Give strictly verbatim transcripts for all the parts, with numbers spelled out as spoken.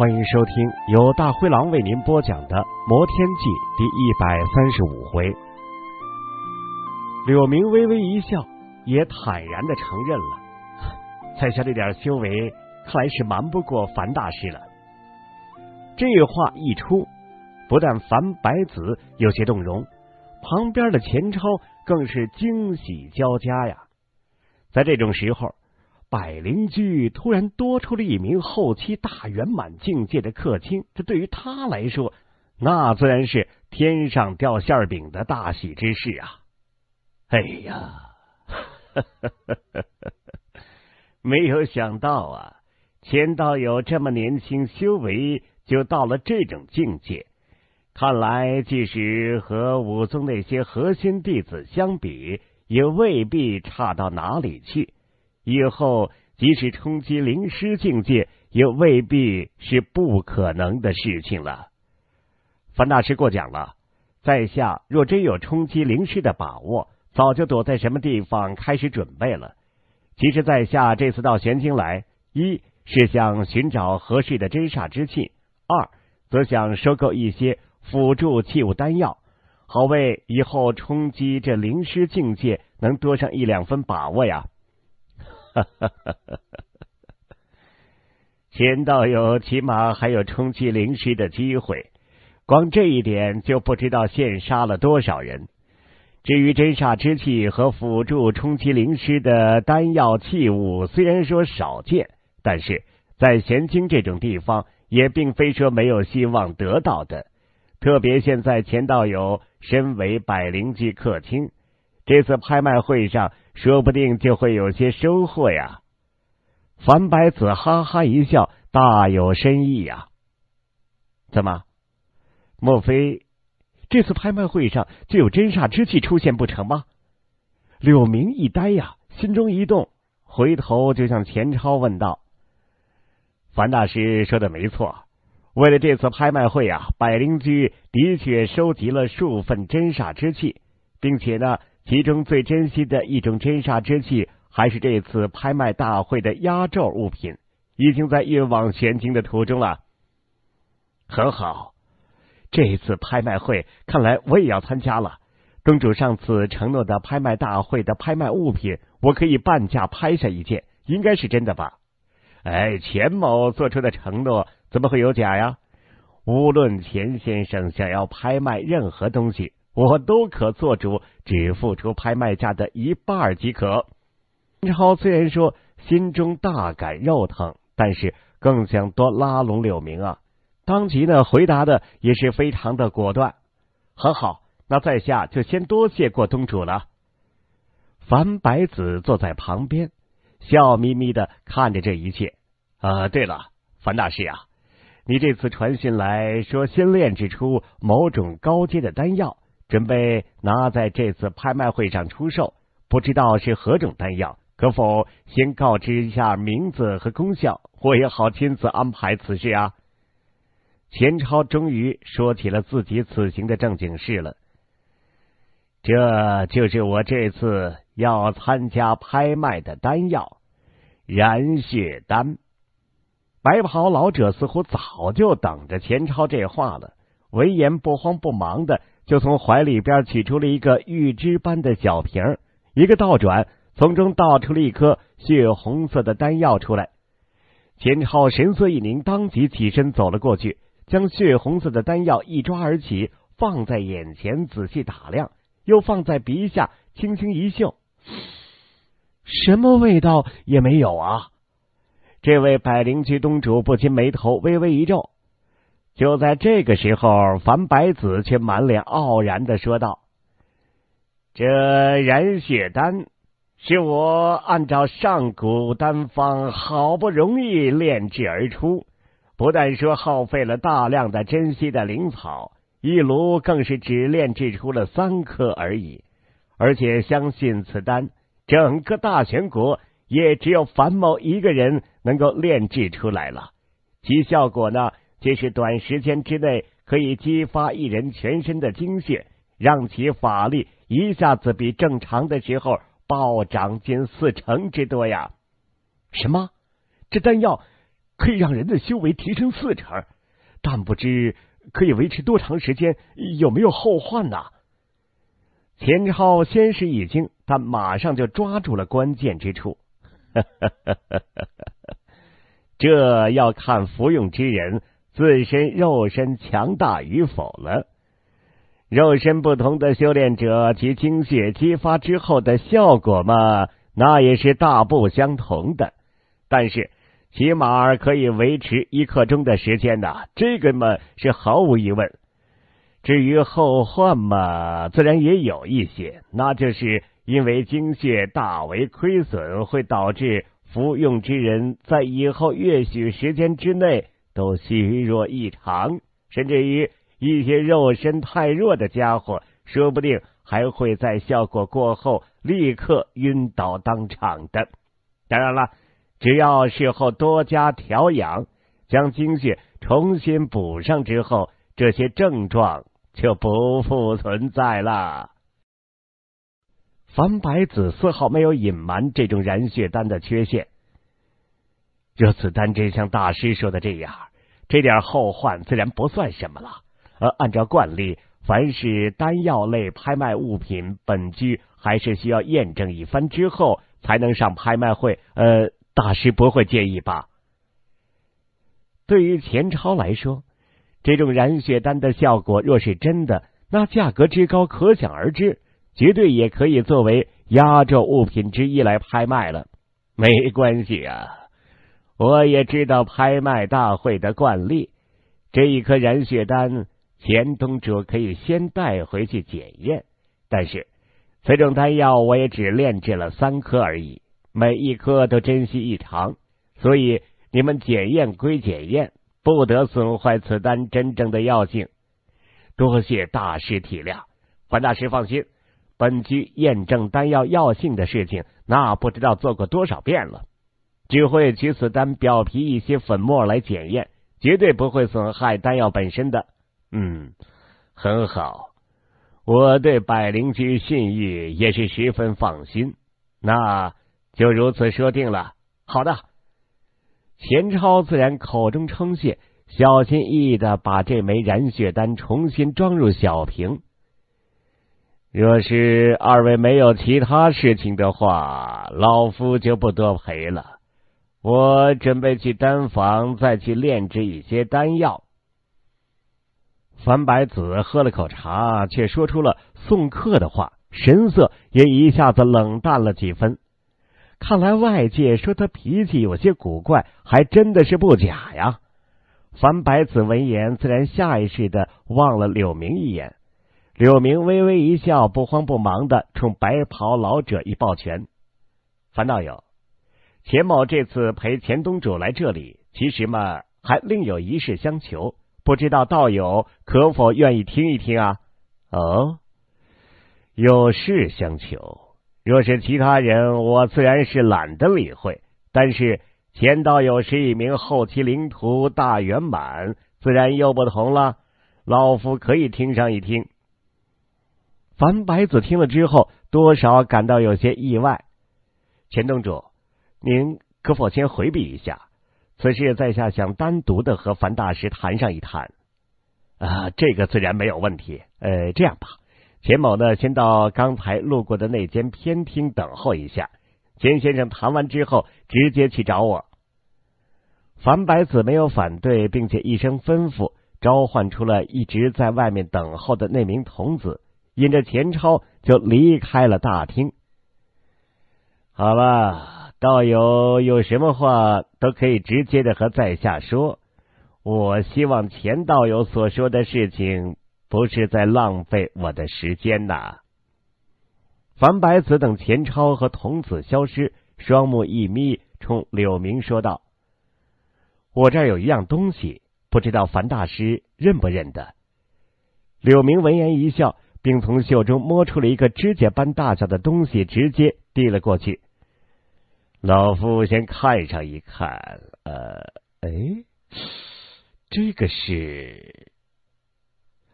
欢迎收听由大灰狼为您播讲的《魔天记》第一百三十五回。柳明微微一笑，也坦然的承认了，在下这点修为，看来是瞒不过樊大师了。这话一出，不但樊白子有些动容，旁边的钱超更是惊喜交加呀。在这种时候，百灵居突然多出了一名后期大圆满境界的客卿，这对于他来说，那自然是天上掉馅饼的大喜之事啊！哎呀，呵呵呵呵，没有想到啊，钱道友这么年轻，修为就到了这种境界。看来，即使和武宗那些核心弟子相比，也未必差到哪里去。以后即使冲击灵师境界，也未必是不可能的事情了。樊大师过奖了，在下若真有冲击灵师的把握，早就躲在什么地方开始准备了。其实在下这次到玄京来，一是想寻找合适的真煞之气，二则想收购一些辅助器物丹药，好为以后冲击这灵师境界能多上一两分把握呀。哈哈哈哈哈！钱道友起码还有冲击灵师的机会，光这一点就不知道现杀了多少人。至于真煞之气和辅助冲击灵师的丹药器物，虽然说少见，但是在玄京这种地方也并非说没有希望得到的。特别现在钱道友身为百灵居客卿，这次拍卖会上说不定就会有些收获呀。樊白子哈哈一笑，大有深意呀。怎么？莫非这次拍卖会上就有真煞之气出现不成吗？柳明一呆呀，心中一动，回头就向钱超问道：“樊大师说的没错，为了这次拍卖会啊，百灵居的确收集了数份真煞之气，并且呢。”其中最珍惜的一种真煞之气，还是这次拍卖大会的压轴物品，已经在运往玄京的途中了。很好，这次拍卖会看来我也要参加了。东主上次承诺的拍卖大会的拍卖物品，我可以半价拍下一件，应该是真的吧？哎，钱某做出的承诺怎么会有假呀？无论钱先生想要拍卖任何东西，我都可做主，只付出拍卖价的一半即可。陈超虽然说心中大感肉疼，但是更想多拉拢柳明啊。当即呢，回答的也是非常的果断。很好，那在下就先多谢过东主了。樊白子坐在旁边，笑眯眯的看着这一切。啊，对了，樊大师啊，你这次传信来说新炼制出某种高阶的丹药，准备拿在这次拍卖会上出售，不知道是何种丹药，可否先告知一下名字和功效，我也好亲自安排此事啊。钱超终于说起了自己此行的正经事了。这就是我这次要参加拍卖的丹药——燃血丹。白袍老者似乎早就等着钱超这话了，闻言不慌不忙的就从怀里边取出了一个玉枝般的小瓶，一个倒转，从中倒出了一颗血红色的丹药出来。钱超神色一凝，当即起身走了过去，将血红色的丹药一抓而起，放在眼前仔细打量，又放在鼻下轻轻一嗅，什么味道也没有啊！这位百灵居东主不禁眉头微微一皱。就在这个时候，樊白子却满脸傲然的说道：“这燃血丹是我按照上古丹方好不容易炼制而出，不但说耗费了大量的珍稀的灵草，一炉更是只炼制出了三颗而已。而且相信此丹，整个大玄国也只有樊某一个人能够炼制出来了。其效果呢？”即是短时间之内可以激发一人全身的精血，让其法力一下子比正常的时候暴涨近四成之多呀！什么？这丹药可以让人的修为提升四成，但不知可以维持多长时间，有没有后患呢？钱超先是一惊，但马上就抓住了关键之处。呵呵呵呵呵，这要看服用之人自身肉身强大与否了。肉身不同的修炼者，其精血激发之后的效果嘛，那也是大不相同的。但是起码可以维持一刻钟的时间呐，这个嘛是毫无疑问。至于后患嘛，自然也有一些，那就是因为精血大为亏损，会导致服用之人在以后些许时间之内都虚弱异常，甚至于一些肉身太弱的家伙，说不定还会在效果过后立刻晕倒当场的。当然了，只要事后多加调养，将精血重新补上之后，这些症状就不复存在了。樊白子丝毫没有隐瞒这种燃血丹的缺陷。若此丹真像大师说的这样，这点后患自然不算什么了。而按照惯例，凡是丹药类拍卖物品，本局还是需要验证一番之后才能上拍卖会。呃，大师不会介意吧？对于钱超来说，这种燃血丹的效果若是真的，那价格之高可想而知，绝对也可以作为压轴物品之一来拍卖了。没关系啊，我也知道拍卖大会的惯例，这一颗燃血丹钱东主可以先带回去检验，但是此种丹药我也只炼制了三颗而已，每一颗都珍惜异常，所以你们检验归检验，不得损坏此丹真正的药性。多谢大师体谅，樊大师放心，本局验证丹药药性的事情，那不知道做过多少遍了，只会取此丹表皮一些粉末来检验，绝对不会损害丹药本身的。嗯，很好，我对百灵居信誉也是十分放心，那就如此说定了。好的。钱超自然口中称谢，小心翼翼的把这枚燃血丹重新装入小瓶。若是二位没有其他事情的话，老夫就不多陪了。我准备去丹房再去炼制一些丹药。樊白子喝了口茶，却说出了送客的话，神色也一下子冷淡了几分。看来外界说他脾气有些古怪，还真的是不假呀。樊白子闻言，自然下意识的望了柳明一眼。柳明微微一笑，不慌不忙的冲白袍老者一抱拳：“樊道友。钱某这次陪钱东主来这里，其实嘛还另有一事相求，不知道道友可否愿意听一听啊？”“哦，有事相求，若是其他人，我自然是懒得理会。但是钱道友是一名后期灵徒大圆满，自然又不同了，老夫可以听上一听。”樊白子听了之后，多少感到有些意外。“钱东主，您可否先回避一下？此事在下想单独的和樊大师谈上一谈。”“啊，这个自然没有问题。呃，这样吧，钱某呢先到刚才路过的那间偏厅等候一下，钱先生谈完之后直接去找我。”樊白子没有反对，并且一声吩咐，召唤出了一直在外面等候的那名童子，引着钱超就离开了大厅。“好了，道友有什么话都可以直接的和在下说，我希望钱道友所说的事情不是在浪费我的时间呐。”樊白子等钱超和童子消失，双目一眯，冲柳明说道：“我这儿有一样东西，不知道樊大师认不认得？”柳明闻言一笑，并从袖中摸出了一个指甲般大小的东西，直接递了过去。“老夫先看上一看，呃，哎，这个是……”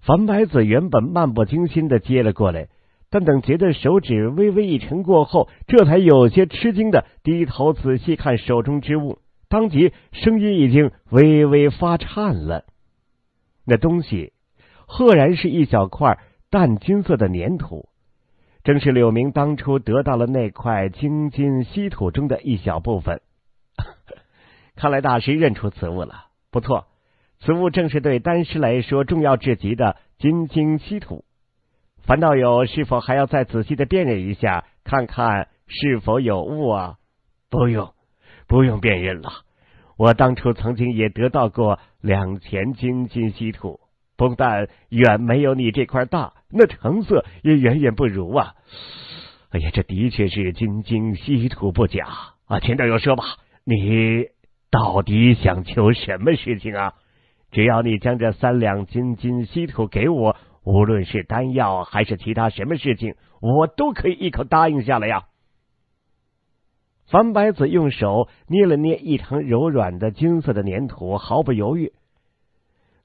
樊白子原本漫不经心的接了过来，但等觉得手指微微一沉过后，这才有些吃惊的低头仔细看手中之物，当即声音已经微微发颤了。那东西赫然是一小块淡金色的粘土，正是柳明当初得到了那块京津稀土中的一小部分。看来大师认出此物了，不错，此物正是对丹师来说重要至极的京津稀土。樊道友是否还要再仔细的辨认一下，看看是否有误啊？不用，不用辨认了。我当初曾经也得到过两钱京津稀土，不但远没有你这块大，那成色也远远不如啊！哎呀，这的确是京津稀土不假啊！钱道友说吧，你到底想求什么事情啊？只要你将这三两京津稀土给我，无论是丹药还是其他什么事情，我都可以一口答应下来呀！樊白子用手捏了捏一层柔软的金色的粘土，毫不犹豫。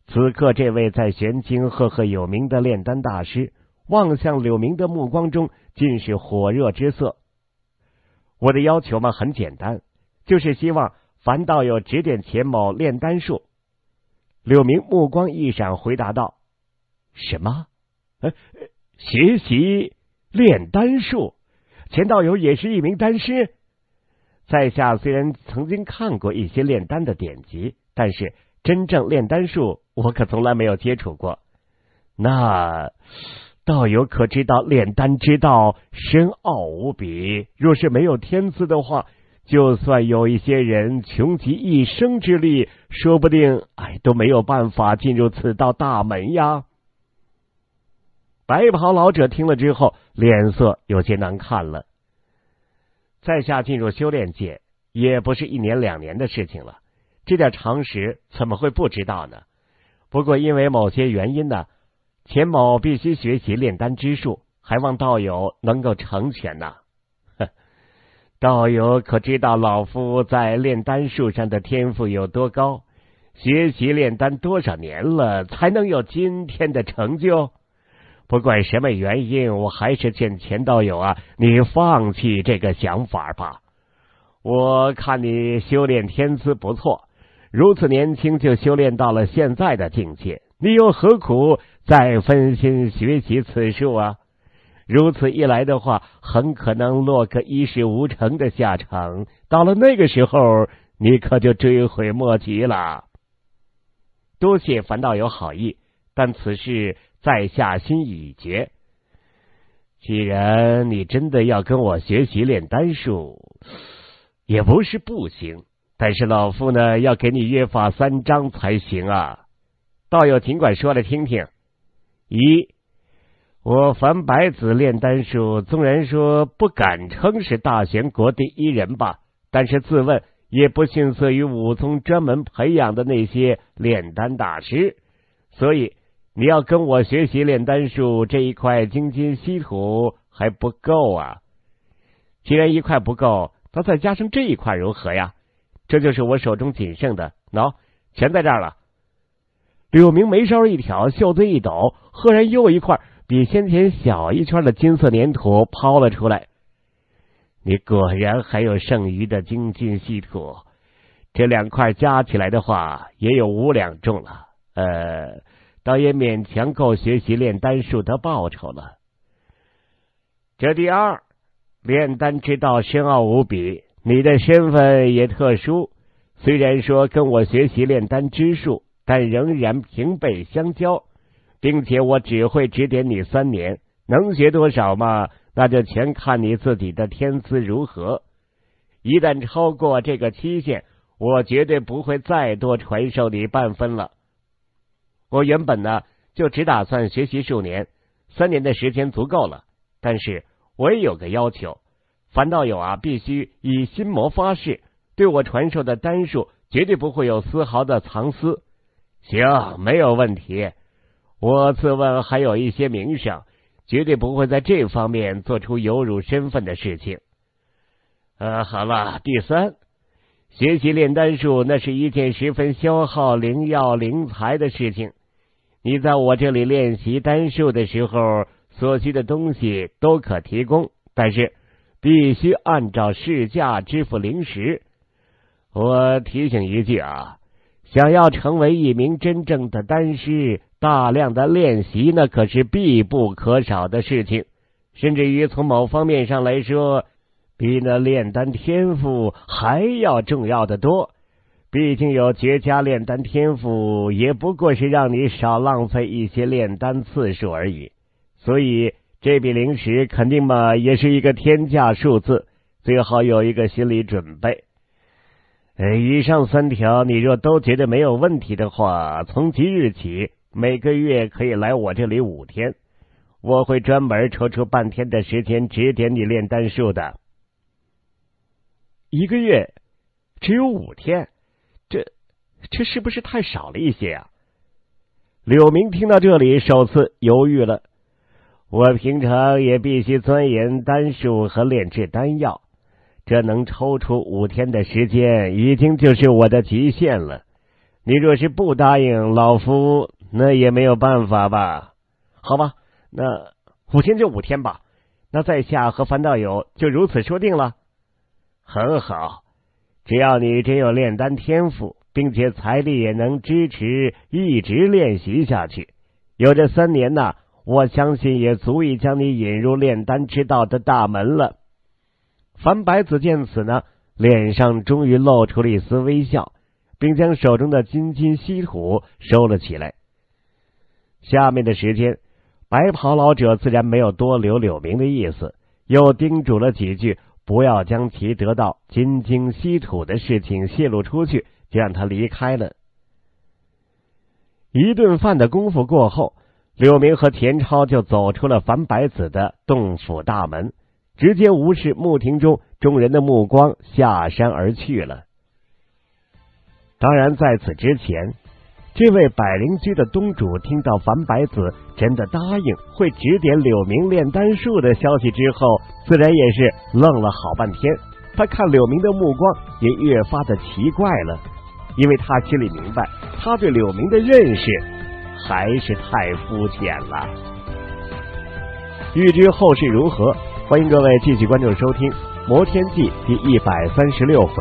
此刻，这位在玄京赫赫有名的炼丹大师，望向柳明的目光中尽是火热之色。我的要求嘛，很简单，就是希望樊道友指点钱某炼丹术。柳明目光一闪，回答道：“什么？呃，学习炼丹术？钱道友也是一名丹师？”在下虽然曾经看过一些炼丹的典籍，但是真正炼丹术我可从来没有接触过。那道友可知道炼丹之道深奥无比，若是没有天资的话，就算有一些人穷极一生之力，说不定哎都没有办法进入此道大门呀。白袍老者听了之后，脸色有些难看了。在下进入修炼界也不是一年两年的事情了，这点常识怎么会不知道呢？不过因为某些原因呢，钱某必须学习炼丹之术，还望道友能够成全呐、啊。道友可知道老夫在炼丹术上的天赋有多高？学习炼丹多少年了，才能有今天的成就？不管什么原因，我还是劝钱道友啊，你放弃这个想法吧。我看你修炼天资不错，如此年轻就修炼到了现在的境界，你又何苦再分心学习此术啊？如此一来的话，很可能落个一事无成的下场，到了那个时候，你可就追悔莫及了。多谢樊道友好意，但此事在下心已决。既然你真的要跟我学习炼丹术，也不是不行，但是老夫呢，要给你约法三章才行啊。道友尽管说来听听。一，我樊白子炼丹术，纵然说不敢称是大玄国第一人吧，但是自问也不逊色于武宗专门培养的那些炼丹大师，所以你要跟我学习炼丹术，这一块京津稀土还不够啊。既然一块不够，那再加上这一块如何呀？这就是我手中仅剩的，喏、no, 全在这儿了。柳明眉梢一挑，袖子一抖，赫然又一块比先前小一圈的金色粘土抛了出来。你果然还有剩余的京津稀土，这两块加起来的话也有五两重了，呃倒也勉强够学习炼丹术的报酬了。这第二，炼丹之道深奥无比，你的身份也特殊，虽然说跟我学习炼丹之术，但仍然平辈相交，并且我只会指点你三年，能学多少嘛，那就全看你自己的天资如何。一旦超过这个期限，我绝对不会再多传授你半分了。我原本呢，就只打算学习数年，三年的时间足够了。但是我也有个要求，樊道友啊，必须以心魔发誓，对我传授的丹术绝对不会有丝毫的藏私。行，没有问题。我自问还有一些名声，绝对不会在这方面做出有辱身份的事情。呃，好了，第三。学习炼丹术那是一件十分消耗灵药灵财的事情，你在我这里练习丹术的时候所需的东西都可提供，但是必须按照市价支付零食。我提醒一句啊，想要成为一名真正的丹师，大量的练习那可是必不可少的事情，甚至于从某方面上来说，比那炼丹天赋还要重要的多。毕竟有绝佳炼丹天赋，也不过是让你少浪费一些炼丹次数而已。所以这笔零食肯定嘛，也是一个天价数字，最好有一个心理准备。呃，以上三条你若都觉得没有问题的话，从即日起每个月可以来我这里五天，我会专门抽出半天的时间指点你炼丹术的。一个月只有五天，这这是不是太少了一些啊？柳明听到这里首次犹豫了。我平常也必须钻研丹术和炼制丹药，这能抽出五天的时间已经就是我的极限了。你若是不答应，老夫那也没有办法吧。好吧，那五天就五天吧，那在下和樊道友就如此说定了。很好，只要你真有炼丹天赋，并且财力也能支持一直练习下去，有这三年呢、啊，我相信也足以将你引入炼丹之道的大门了。樊白子见此呢，脸上终于露出了一丝微笑，并将手中的金金稀土收了起来。下面的时间，白袍老者自然没有多留柳明的意思，又叮嘱了几句，不要将其得到金金稀土的事情泄露出去，就让他离开了。一顿饭的功夫过后，柳明和田超就走出了樊白子的洞府大门，直接无视幕庭中众人的目光下山而去了。当然在此之前，这位百灵居的东主听到樊白子真的答应会指点柳明炼丹术的消息之后，自然也是愣了好半天。他看柳明的目光也越发的奇怪了，因为他心里明白，他对柳明的认识还是太肤浅了。欲知后事如何，欢迎各位继续关注收听《魔天记》第一百三十六回。